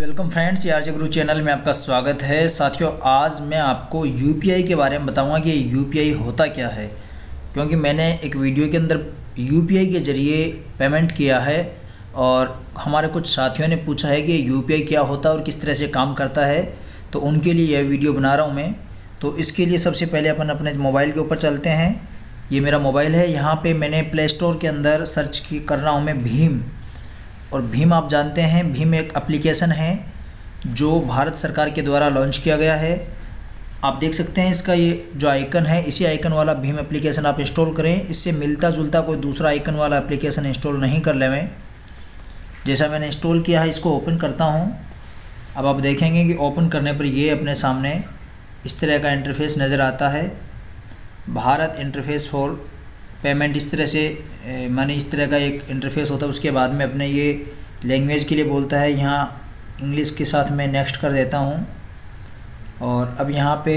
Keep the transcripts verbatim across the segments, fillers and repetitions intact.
Welcome friends, यार जगरू channel में आपका स्वागत है। साथियों, आज मैं आपको यूपीआई के बारे में बताऊंगा कि यूपीआई होता क्या है, क्योंकि मैंने एक वीडियो के अंदर यूपीआई के ज़रिए पेमेंट किया है और हमारे कुछ साथियों ने पूछा है कि यूपीआई क्या होता है और किस तरह से काम करता है, तो उनके लिए यह वीडियो बना रहा हूँ मैं। तो इसके लिए सबसे पहले अपन अपने मोबाइल के ऊपर चलते हैं। ये मेरा मोबाइल है, यहाँ पर मैंने प्ले स्टोर के अंदर सर्च कर रहा हूँ मैं भीम, और भीम आप जानते हैं भीम एक एप्लीकेशन है जो भारत सरकार के द्वारा लॉन्च किया गया है। आप देख सकते हैं इसका ये जो आइकन है, इसी आइकन वाला भीम एप्लीकेशन आप इंस्टॉल करें। इससे मिलता जुलता कोई दूसरा आइकन वाला एप्लीकेशन इंस्टॉल नहीं कर लेवें। जैसा मैंने इंस्टॉल किया है, इसको ओपन करता हूँ। अब आप देखेंगे कि ओपन करने पर ये अपने सामने इस तरह का इंटरफेस नज़र आता है, भारत इंटरफेस फॉर पेमेंट। इस तरह से माने इस तरह का एक इंटरफेस होता है। उसके बाद में अपने ये लैंग्वेज के लिए बोलता है, यहाँ इंग्लिश के साथ मैं नेक्स्ट कर देता हूँ और अब यहाँ पे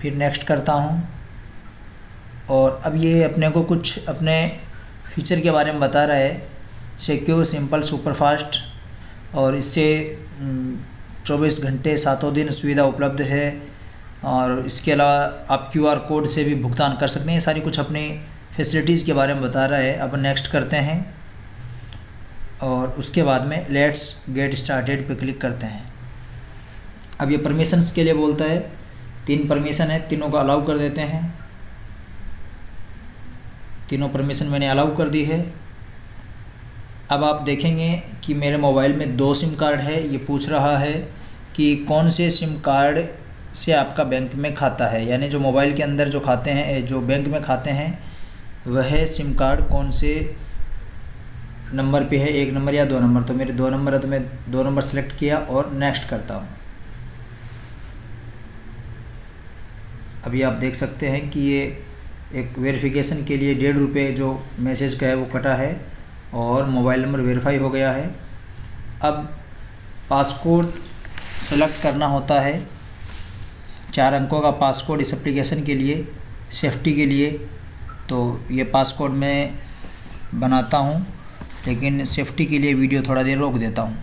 फिर नेक्स्ट करता हूँ। और अब ये अपने को कुछ अपने फीचर के बारे में बता रहा है, सिक्योर, सिंपल, सुपर फास्ट, और इससे चौबीस घंटे सातों दिन सुविधा उपलब्ध है। और इसके अलावा आप क्यूआर कोड से भी भुगतान कर सकते हैं। सारी कुछ अपनी फैसिलिटीज़ के बारे में बता रहा है। अब नेक्स्ट करते हैं और उसके बाद में लेट्स गेट स्टार्टेड पर क्लिक करते हैं। अब ये परमिशंस के लिए बोलता है, तीन परमिशन है, तीनों को अलाउ कर देते हैं। तीनों परमिशन मैंने अलाउ कर दी है। अब आप देखेंगे कि मेरे मोबाइल में दो सिम कार्ड है। ये पूछ रहा है कि कौन से सिम कार्ड से आपका बैंक में खाता है, यानी जो मोबाइल के अंदर जो खाते हैं, जो बैंक में खाते हैं, वह सिम कार्ड कौन से नंबर पे है, एक नंबर या दो नंबर। तो मेरे दो नंबर है तो मैं दो नंबर सेलेक्ट किया और नेक्स्ट करता हूँ। अभी आप देख सकते हैं कि ये एक वेरिफिकेशन के लिए डेढ़ रुपये जो मैसेज का है वो कटा है और मोबाइल नंबर वेरीफाई हो गया है। अब पासकोड सेलेक्ट करना होता है, चार अंकों का पासकोड इस एप्लीकेशन के लिए सेफ्टी के लिए। तो ये पासकोड मैं बनाता हूँ, लेकिन सेफ्टी के लिए वीडियो थोड़ा देर रोक देता हूँ।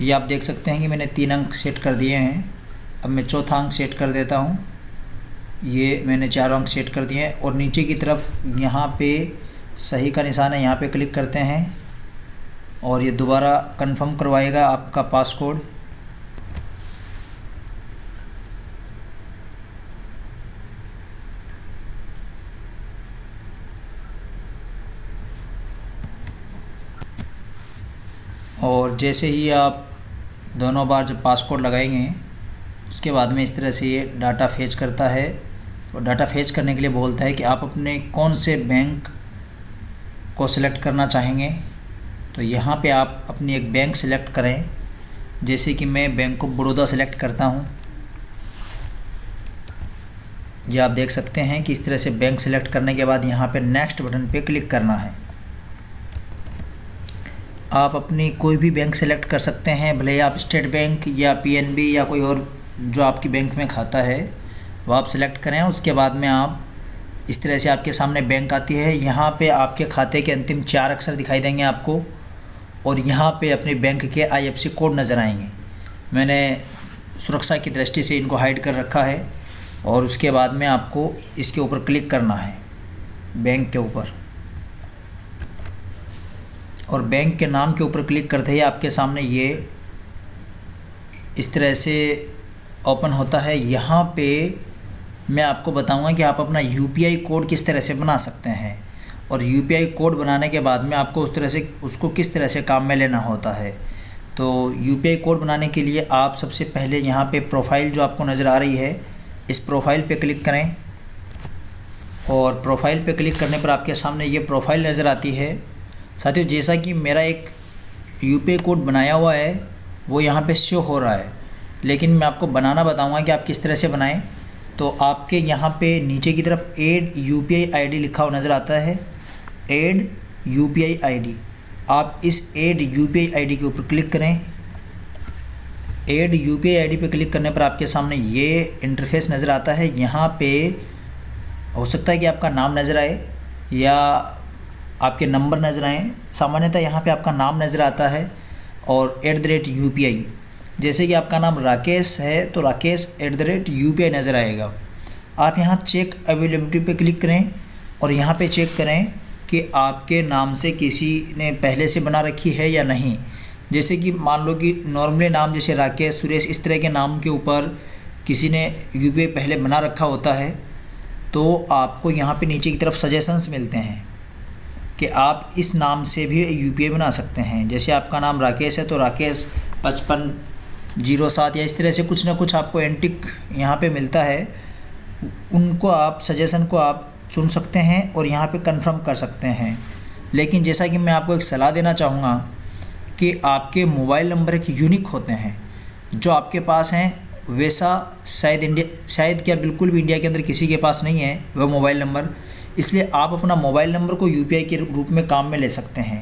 ये आप देख सकते हैं कि मैंने तीन अंक सेट कर दिए हैं। अब मैं चौथा अंक सेट कर देता हूँ। ये मैंने चार अंक सेट कर दिए हैं और नीचे की तरफ यहाँ पे सही का निशान है, यहाँ पे क्लिक करते हैं और ये दोबारा कन्फर्म करवाएगा आपका पासकोड। और जैसे ही आप दोनों बार जब पासकोड लगाएंगे, उसके बाद में इस तरह से ये डाटा फेच करता है और डाटा फेच करने के लिए बोलता है कि आप अपने कौन से बैंक को सिलेक्ट करना चाहेंगे। तो यहाँ पे आप अपनी एक बैंक सिलेक्ट करें, जैसे कि मैं बैंक ऑफ बड़ौदा सिलेक्ट करता हूँ। ये आप देख सकते हैं कि इस तरह से बैंक सिलेक्ट करने के बाद यहाँ पे नेक्स्ट बटन पे क्लिक करना है। आप अपनी कोई भी बैंक सेलेक्ट कर सकते हैं, भले आप स्टेट बैंक या पीएनबी या कोई और जो आपकी बैंक में खाता है वो आप सेलेक्ट करें। उसके बाद में आप इस तरह से आपके सामने बैंक आती है। यहाँ पे आपके खाते के अंतिम चार अक्षर दिखाई देंगे आपको और यहाँ पे अपने बैंक के आईएफएससी कोड नज़र आएंगे। मैंने सुरक्षा की दृष्टि से इनको हाइड कर रखा है। और उसके बाद में आपको इसके ऊपर क्लिक करना है, बैंक के ऊपर, और बैंक के नाम के ऊपर क्लिक करते ही आपके सामने ये इस तरह से ओपन होता है। यहाँ पे मैं आपको बताऊंगा कि आप अपना यूपीआई कोड किस तरह से बना सकते हैं और यूपीआई कोड बनाने के बाद में आपको उस तरह से उसको किस तरह से काम में लेना होता है। तो यूपीआई कोड बनाने के लिए आप सबसे पहले यहाँ पे प्रोफाइल जो आपको नज़र आ रही है, इस प्रोफाइल पर क्लिक करें। और प्रोफाइल पर क्लिक करने पर आपके सामने ये प्रोफाइल नज़र आती है। साथियों, जैसा कि मेरा एक यूपीआई कोड बनाया हुआ है वो यहाँ पे शो हो रहा है, लेकिन मैं आपको बनाना बताऊँगा कि आप किस तरह से बनाएं। तो आपके यहाँ पे नीचे की तरफ ऐड यूपीआई आईडी लिखा हुआ नज़र आता है, ऐड यूपीआई आईडी। आप इस ऐड यूपीआई आईडी के ऊपर क्लिक करें। ऐड यूपीआई आईडी पे क्लिक करने पर आपके सामने ये इंटरफेस नज़र आता है। यहाँ पर हो सकता है कि आपका नाम नज़र आए या आपके नंबर नज़र आएँ। सामान्यतः यहाँ पे आपका नाम नज़र आता है और at the rate U P I, जैसे कि आपका नाम राकेश है तो Rakesh at the rate U P I नज़र आएगा। आप यहाँ चेक अवेलेबिलिटी पे क्लिक करें और यहाँ पे चेक करें कि आपके नाम से किसी ने पहले से बना रखी है या नहीं। जैसे कि मान लो कि नॉर्मली नाम जैसे राकेश, सुरेश, इस तरह के नाम के ऊपर किसी ने यू पी आई पहले बना रखा होता है तो आपको यहाँ पे नीचे की तरफ सजेशंस मिलते हैं कि आप इस नाम से भी यू पी आई बना सकते हैं। जैसे आपका नाम राकेश है तो राकेश पचपन जीरो सात या इस तरह से कुछ ना कुछ आपको एंटिक यहाँ पे मिलता है, उनको आप सजेशन को आप चुन सकते हैं और यहाँ पे कंफर्म कर सकते हैं। लेकिन जैसा कि मैं आपको एक सलाह देना चाहूँगा कि आपके मोबाइल नंबर एक यूनिक होते हैं, जो आपके पास हैं वैसा शायद इंडिया शायद क्या बिल्कुल भी इंडिया के अंदर किसी के पास नहीं है वह मोबाइल नंबर। इसलिए आप अपना मोबाइल नंबर को यूपीआई के रूप में काम में ले सकते हैं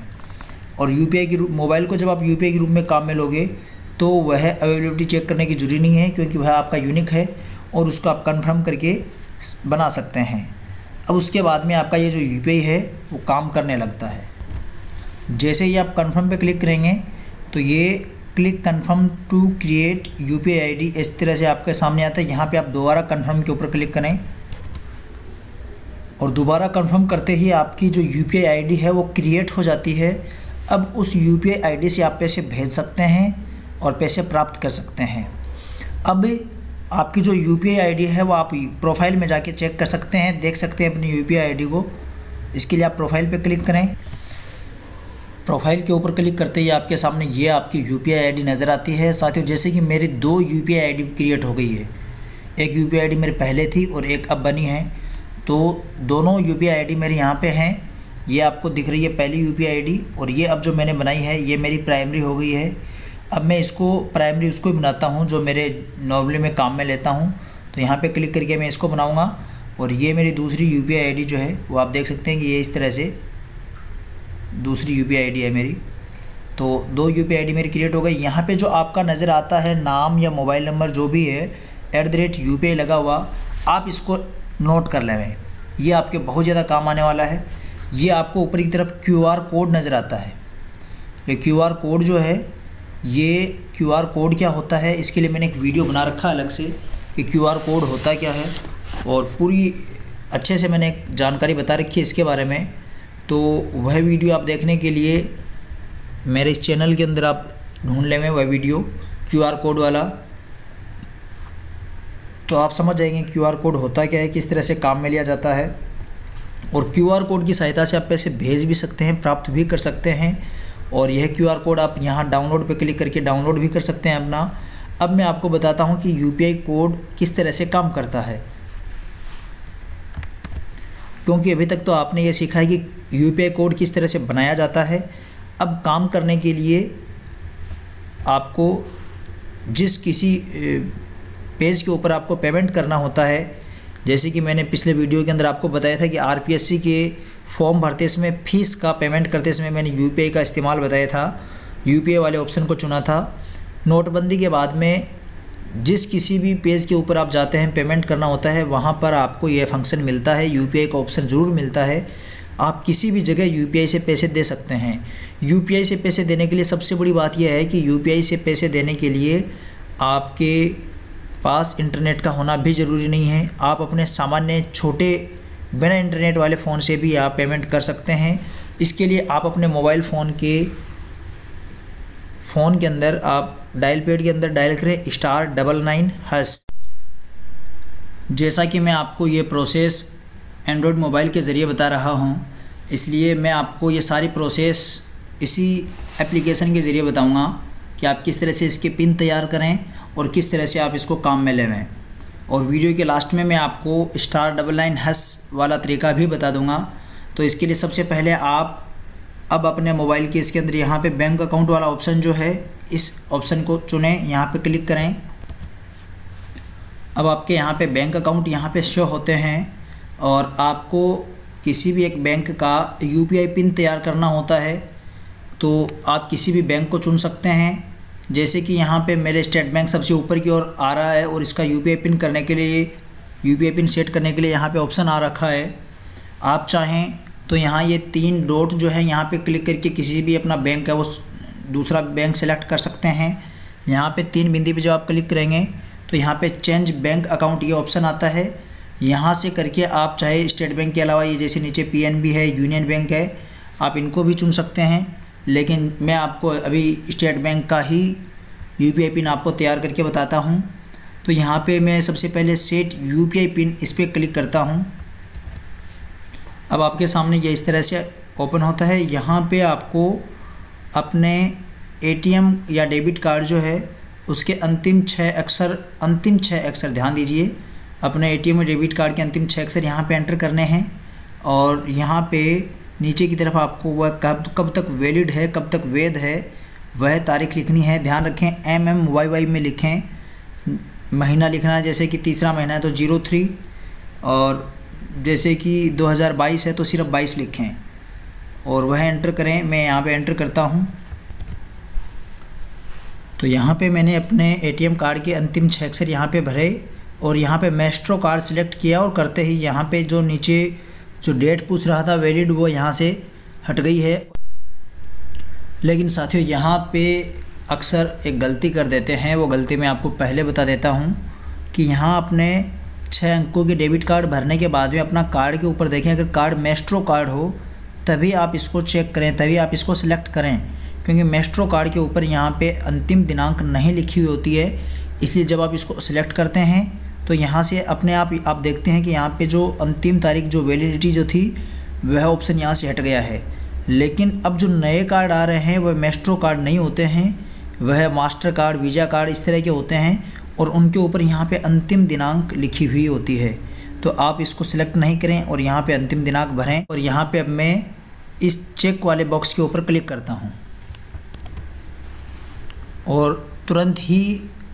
और यूपीआई के मोबाइल को जब आप यूपीआई के रूप में काम में लोगे तो वह अवेलेबिलिटी चेक करने की जरूरी नहीं है, क्योंकि वह आपका यूनिक है और उसको आप कन्फर्म करके बना सकते हैं। अब उसके बाद में आपका ये जो यूपीआई है वो काम करने लगता है। जैसे ही आप कन्फर्म पे क्लिक करेंगे तो ये click confirm to create UPI ID इस तरह से आपके सामने आता है। यहाँ पे आप दोबारा कन्फर्म के ऊपर क्लिक करें और दोबारा कन्फर्म करते ही आपकी जो यूपीआई आईडी है वो क्रिएट हो जाती है। अब उस यूपीआई आईडी से आप पैसे भेज सकते हैं और पैसे प्राप्त कर सकते हैं। अब आपकी जो यूपीआई आईडी है वो आप प्रोफाइल में जाके चेक कर सकते हैं, देख सकते हैं अपनी यूपीआई आईडी को। इसके लिए आप प्रोफाइल पे क्लिक करें। प्रोफाइल के ऊपर क्लिक करते ही आपके सामने ये आपकी यूपीआई आईडी नज़र आती है। साथियों, जैसे कि मेरी दो यूपीआई आईडी क्रिएट हो गई है, एक यूपीआई आईडी मेरी पहले थी और एक अब बनी है, तो दोनों यूपीआई आईडी मेरे यहाँ पे हैं। ये आपको दिख रही है पहली यूपीआई आईडी और ये अब जो मैंने बनाई है ये मेरी प्राइमरी हो गई है। अब मैं इसको प्राइमरी उसको बनाता हूँ जो मेरे नॉर्मली में काम में लेता हूँ, तो यहाँ पर क्लिक करके मैं इसको बनाऊँगा। और ये मेरी दूसरी यूपीआई आईडी जो है वो आप देख सकते हैं कि ये इस तरह से दूसरी यूपीआई आईडी है मेरी। तो दो यूपीआई आईडी मेरी क्रिएट हो गई। यहाँ पे जो आपका नज़र आता है नाम या मोबाइल नंबर जो भी है एट द रेट यूपीआई लगा हुआ, आप इसको नोट कर लें, ये आपके बहुत ज़्यादा काम आने वाला है। ये आपको ऊपर की तरफ क्यूआर कोड नज़र आता है। ये क्यूआर कोड जो है, ये क्यूआर कोड क्या होता है इसके लिए मैंने एक वीडियो बना रखा अलग से कि क्यूआर कोड होता क्या है और पूरी अच्छे से मैंने जानकारी बता रखी है इसके बारे में। तो वह वीडियो आप देखने के लिए मेरे इस चैनल के अंदर आप ढूंढ लेंगे वह वीडियो क्यूआर कोड वाला, तो आप समझ जाएंगे क्यूआर कोड होता क्या है, किस तरह से काम में लिया जाता है। और क्यूआर कोड की सहायता से आप पैसे भेज भी सकते हैं, प्राप्त भी कर सकते हैं। और यह क्यूआर कोड आप यहाँ डाउनलोड पे क्लिक करके डाउनलोड भी कर सकते हैं अपना। अब मैं आपको बताता हूँ कि यूपीआई कोड किस तरह से काम करता है, क्योंकि अभी तक तो आपने ये सीखा है कि यूपीआई कोड किस तरह से बनाया जाता है। अब काम करने के लिए आपको जिस किसी पेज के ऊपर आपको पेमेंट करना होता है, जैसे कि मैंने पिछले वीडियो के अंदर आपको बताया था कि आरपीएससी के फॉर्म भरते समय फीस का पेमेंट करते समय मैंने यूपीआई का इस्तेमाल बताया था, यूपीआई वाले ऑप्शन को चुना था। नोटबंदी के बाद में जिस किसी भी पेज के ऊपर आप जाते हैं पेमेंट करना होता है, वहाँ पर आपको यह फंक्शन मिलता है, यूपीआई का ऑप्शन ज़रूर मिलता है। आप किसी भी जगह यूपीआई से पैसे दे सकते हैं। यूपीआई से पैसे देने के लिए सबसे बड़ी बात यह है कि यूपीआई से पैसे देने के लिए आपके पास इंटरनेट का होना भी ज़रूरी नहीं है। आप अपने सामान्य छोटे बिना इंटरनेट वाले फ़ोन से भी आप पेमेंट कर सकते हैं। इसके लिए आप अपने मोबाइल फ़ोन के फ़ोन के अंदर आप डायल पैड के अंदर डायल करें स्टार डबल नाइन हंस। जैसा कि मैं आपको ये प्रोसेस एंड्रॉयड मोबाइल के ज़रिए बता रहा हूँ, इसलिए मैं आपको ये सारी प्रोसेस इसी एप्लीकेशन के ज़रिए बताऊँगा कि आप किस तरह से इसके पिन तैयार करें और किस तरह से आप इसको काम में लेवें। और वीडियो के लास्ट में मैं आपको स्टार डबल नाइन हंस वाला तरीका भी बता दूँगा। तो इसके लिए सबसे पहले आप अब अपने मोबाइल के इसके अंदर यहाँ पे बैंक अकाउंट वाला ऑप्शन जो है इस ऑप्शन को चुनें, यहाँ पे क्लिक करें। अब आपके यहाँ पे बैंक अकाउंट यहाँ पे शो होते हैं और आपको किसी भी एक बैंक का यूपीआई पिन तैयार करना होता है, तो आप किसी भी बैंक को चुन सकते हैं। जैसे कि यहाँ पे मेरे स्टेट बैंक सबसे ऊपर की ओर आ रहा है और इसका यूपीआई पिन करने के लिए यूपीआई पिन सेट करने के लिए यहाँ पर ऑप्शन आ रखा है। आप चाहें तो यहाँ ये तीन डॉट जो है यहाँ पे क्लिक करके किसी भी अपना बैंक है वो दूसरा बैंक सेलेक्ट कर सकते हैं। यहाँ पे तीन बिंदी पे जब आप क्लिक करेंगे तो यहाँ पे चेंज बैंक अकाउंट ये ऑप्शन आता है। यहाँ से करके आप चाहे स्टेट बैंक के अलावा ये जैसे नीचे पीएनबी है, यूनियन बैंक है, आप इनको भी चुन सकते हैं। लेकिन मैं आपको अभी स्टेट बैंक का ही यूपीआई पिन आपको तैयार करके बताता हूँ। तो यहाँ पे मैं सबसे पहले सेट यूपीआई पिन इस पर क्लिक करता हूँ। अब आपके सामने ये इस तरह से ओपन होता है। यहाँ पे आपको अपने एटीएम या डेबिट कार्ड जो है उसके अंतिम छः अक्षर अंतिम छः अक्षर ध्यान दीजिए, अपने एटीएम और डेबिट कार्ड के अंतिम छः अक्षर यहाँ पे एंटर करने हैं। और यहाँ पे नीचे की तरफ आपको वह कब कब तक वैलिड है, कब तक वैध है, वह तारीख लिखनी है। ध्यान रखें एम एम वाई वाई में लिखें। महीना लिखना है, जैसे कि तीसरा महीना है तो जीरो थ्री, और जैसे कि दो हज़ार बाईस है तो सिर्फ बाईस लिखें और वह एंटर करें। मैं यहाँ पे एंटर करता हूँ। तो यहाँ पे मैंने अपने एटीएम कार्ड के अंतिम छः अक्षर यहाँ पे भरे और यहाँ पे मैस्ट्रो कार्ड सिलेक्ट किया और करते ही यहाँ पे जो नीचे जो डेट पूछ रहा था वैलिड, वो यहाँ से हट गई है। लेकिन साथियों यहाँ पे अक्सर एक गलती कर देते हैं, वो गलती मैं आपको पहले बता देता हूँ कि यहाँ अपने छः अंकों के डेबिट कार्ड भरने के बाद में अपना कार्ड के ऊपर देखें, अगर कार्ड मैस्ट्रो कार्ड हो तभी आप इसको चेक करें, तभी आप इसको सिलेक्ट करें, क्योंकि मैस्ट्रो कार्ड के ऊपर यहाँ पे अंतिम दिनांक नहीं लिखी हुई होती है। इसलिए जब आप इसको सिलेक्ट करते हैं तो यहाँ से अपने आप आप देखते हैं कि यहाँ पे जो अंतिम तारीख जो वैलिडिटी जो थी वह ऑप्शन यहाँ से हट गया है। लेकिन अब जो नए कार्ड आ रहे हैं वह मैस्ट्रो कार्ड नहीं होते हैं, वह मास्टर कार्ड, वीज़ा कार्ड इस तरह के होते हैं और उनके ऊपर यहाँ पे अंतिम दिनांक लिखी हुई होती है। तो आप इसको सिलेक्ट नहीं करें और यहाँ पे अंतिम दिनांक भरें। और यहाँ पे अब मैं इस चेक वाले बॉक्स के ऊपर क्लिक करता हूँ और तुरंत ही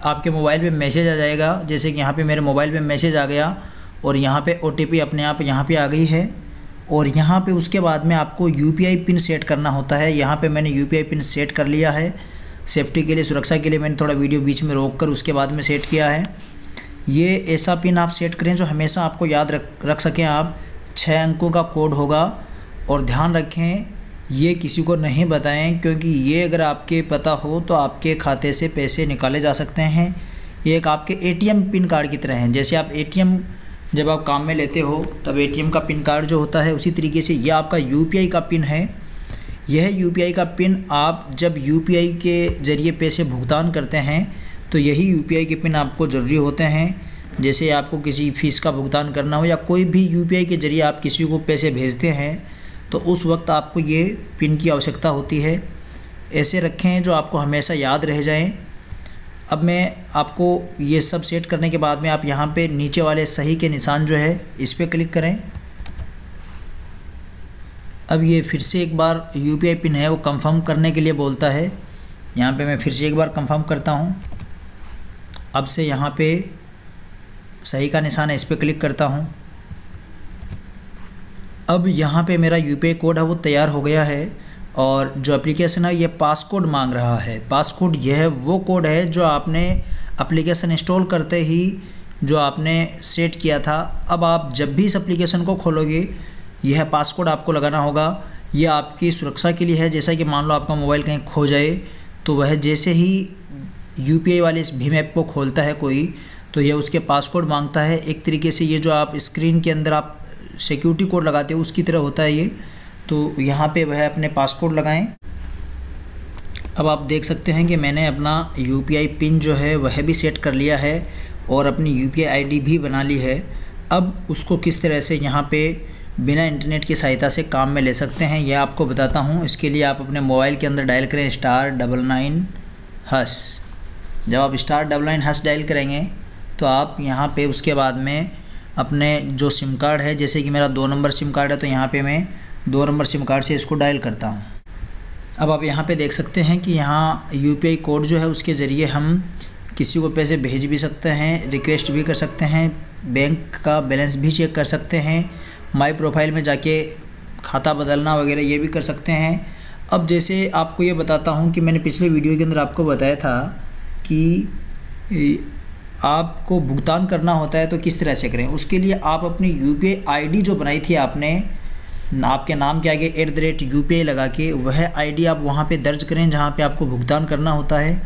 आपके मोबाइल पे मैसेज आ जाएगा। जैसे कि यहाँ पे मेरे मोबाइल पे मैसेज आ गया और यहाँ पे ओटीपी अपने आप यहाँ पर आ गई है। और यहाँ पर उसके बाद में आपको यूपीआई पिन सेट करना होता है। यहाँ पर मैंने यूपीआई पिन सेट कर लिया है, सेफ्टी के लिए, सुरक्षा के लिए मैंने थोड़ा वीडियो बीच में रोककर उसके बाद में सेट किया है। ये ऐसा पिन आप सेट करें जो हमेशा आपको याद रख रख सकें आप। छः अंकों का कोड होगा और ध्यान रखें ये किसी को नहीं बताएं, क्योंकि ये अगर आपके पता हो तो आपके खाते से पैसे निकाले जा सकते हैं। ये एक आपके एटीएम पिन कार्ड की तरह है। जैसे आप एटीएम जब आप काम में लेते हो तब एटीएम का पिन कार्ड जो होता है, उसी तरीके से यह आपका यूपीआई का पिन है। यह यूपीआई का पिन आप जब यूपीआई के ज़रिए पैसे भुगतान करते हैं तो यही यूपीआई के पिन आपको ज़रूरी होते हैं। जैसे आपको किसी फ़ीस का भुगतान करना हो या कोई भी यूपीआई के ज़रिए आप किसी को पैसे भेजते हैं तो उस वक्त आपको ये पिन की आवश्यकता होती है। ऐसे रखें जो आपको हमेशा याद रह जाएं। अब मैं आपको ये सब सेट करने के बाद में आप यहाँ पर नीचे वाले सही के निशान जो है इस पर क्लिक करें। अब ये फिर से एक बार यूपीआई पिन है वो कंफर्म करने के लिए बोलता है। यहाँ पे मैं फिर से एक बार कंफर्म करता हूँ। अब से यहाँ पे सही का निशान है, इस पर क्लिक करता हूँ। अब यहाँ पे मेरा यूपीआई कोड है वो तैयार हो गया है और जो एप्लीकेशन है ये पासकोड मांग रहा है। पासकोड यह है वो कोड है जो आपने एप्लीकेशन इंस्टॉल करते ही जो आपने सेट किया था। अब आप जब भी इस एप्लीकेशन को खोलोगे यह पासकोड आपको लगाना होगा। यह आपकी सुरक्षा के लिए है। जैसा कि मान लो आपका मोबाइल कहीं खो जाए तो वह जैसे ही यूपीआई वाले इस भीम ऐप को खोलता है कोई तो यह उसके पासकोड मांगता है। एक तरीके से ये जो आप स्क्रीन के अंदर आप सिक्योरिटी कोड लगाते हो उसकी तरह होता है ये। तो यहाँ पे वह अपने पासकोड लगाएं। अब आप देख सकते हैं कि मैंने अपना यूपीआई पिन जो है वह भी सेट कर लिया है और अपनी यूपीआई आईडी भी बना ली है। अब उसको किस तरह से यहाँ पर बिना इंटरनेट की सहायता से काम में ले सकते हैं यह आपको बताता हूँ। इसके लिए आप अपने मोबाइल के अंदर डायल करें स्टार डबल नाइन हंस। जब आप स्टार डबल नाइन हंस डायल करेंगे तो आप यहाँ पे उसके बाद में अपने जो सिम कार्ड है, जैसे कि मेरा दो नंबर सिम कार्ड है तो यहाँ पे मैं दो नंबर सिम कार्ड से इसको डायल करता हूँ। अब आप यहाँ पर देख सकते हैं कि यहाँ यूपीआई कोड जो है उसके ज़रिए हम किसी को पैसे भेज भी सकते हैं, रिक्वेस्ट भी कर सकते हैं, बैंक का बैलेंस भी चेक कर सकते हैं, माई प्रोफाइल में जाके खाता बदलना वगैरह ये भी कर सकते हैं। अब जैसे आपको ये बताता हूँ कि मैंने पिछले वीडियो के अंदर आपको बताया था कि आपको भुगतान करना होता है तो किस तरह से करें। उसके लिए आप अपनी यूपीआई आईडी जो बनाई थी आपने, आपके नाम के आगे at the rate U P I लगा के वह आईडी आप वहाँ पे दर्ज करें जहाँ पे आपको भुगतान करना होता है।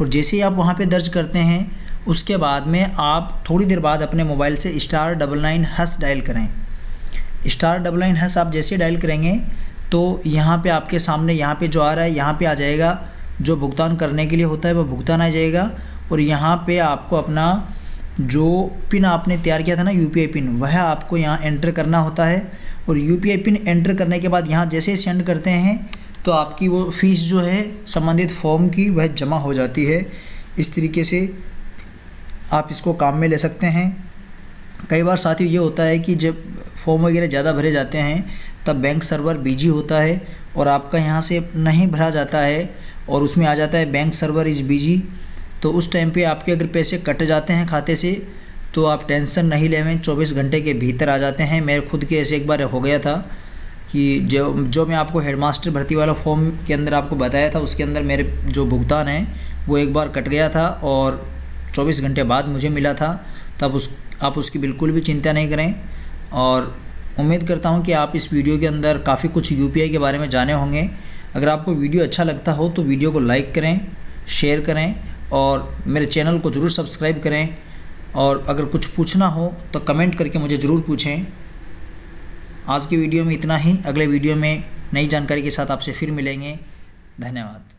और जैसे ही आप वहाँ पे दर्ज करते हैं उसके बाद में आप थोड़ी देर बाद अपने मोबाइल से स्टार डबल नाइन हंस डायल करें। स्टार डबल नाइन हंस आप जैसे डायल करेंगे तो यहाँ पे आपके सामने यहाँ पे जो आ रहा है यहाँ पे आ जाएगा, जो भुगतान करने के लिए होता है वह भुगतान आ जाएगा। और यहाँ पे आपको अपना जो पिन आपने तैयार किया था ना यूपीआई पिन, वह आपको यहाँ एंटर करना होता है। और यूपीआई पिन एंटर करने के बाद यहाँ जैसे सेंड करते हैं तो आपकी वो फ़ीस जो है संबंधित फॉर्म की वह जमा हो जाती है। इस तरीके से आप इसको काम में ले सकते हैं। कई बार साथियों ये होता है कि जब फॉर्म वगैरह ज़्यादा भरे जाते हैं तब बैंक सर्वर बिजी होता है और आपका यहाँ से नहीं भरा जाता है और उसमें आ जाता है बैंक सर्वर इज़ बिजी। तो उस टाइम पे आपके अगर पैसे कट जाते हैं खाते से तो आप टेंशन नहीं लेवें, चौबीस घंटे के भीतर आ जाते हैं। मेरे खुद के ऐसे एक बार हो गया था कि जो जो मैं आपको हेडमास्टर भर्ती वाला फॉर्म के अंदर आपको बताया था उसके अंदर मेरे जो भुगतान है वो एक बार कट गया था और चौबीस घंटे बाद मुझे मिला था। तब उस आप उसकी बिल्कुल भी चिंता नहीं करें। और उम्मीद करता हूँ कि आप इस वीडियो के अंदर काफ़ी कुछ यूपीआई के बारे में जाने होंगे। अगर आपको वीडियो अच्छा लगता हो तो वीडियो को लाइक करें, शेयर करें और मेरे चैनल को ज़रूर सब्सक्राइब करें। और अगर कुछ पूछना हो तो कमेंट करके मुझे ज़रूर पूछें। आज की वीडियो में इतना ही, अगले वीडियो में नई जानकारी के साथ आपसे फिर मिलेंगे। धन्यवाद।